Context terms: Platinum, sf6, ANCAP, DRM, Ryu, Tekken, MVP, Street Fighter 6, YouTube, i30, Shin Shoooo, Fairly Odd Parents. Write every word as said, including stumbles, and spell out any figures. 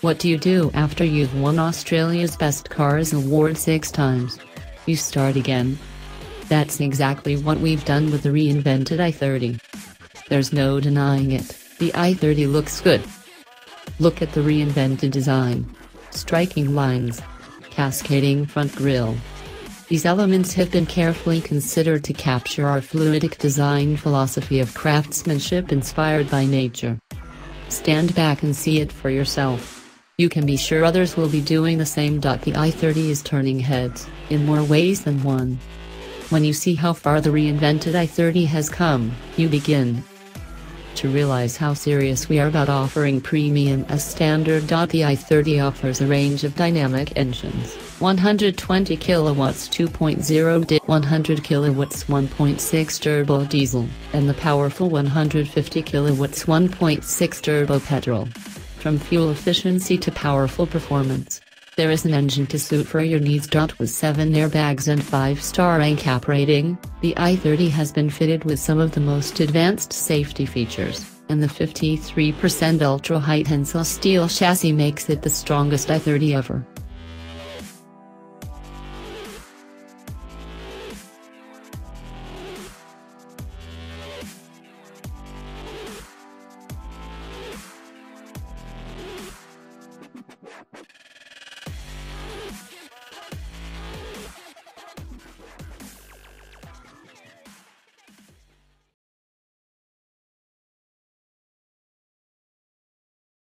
What do you do after you've won Australia's Best Cars award six times? You start again. That's exactly what we've done with the reinvented i thirty. There's no denying it, the i thirty looks good. Look at the reinvented design. Striking lines. Cascading front grille. These elements have been carefully considered to capture our fluidic design philosophy of craftsmanship inspired by nature. Stand back and see it for yourself. You can be sure others will be doing the same. The i thirty is turning heads, in more ways than one. When you see how far the reinvented i thirty has come, you begin to realize how serious we are about offering premium as standard. The i thirty offers a range of dynamic engines, one hundred twenty kilowatts two point oh D I, one hundred kilowatts one point six turbo diesel, and the powerful one hundred fifty kilowatts one point six turbo petrol. From fuel efficiency to powerful performance, there is an engine to suit for your needs. With seven airbags and five star ANCAP rating, the i thirty has been fitted with some of the most advanced safety features, and the fifty-three percent ultra-high tensile steel chassis makes it the strongest i thirty ever.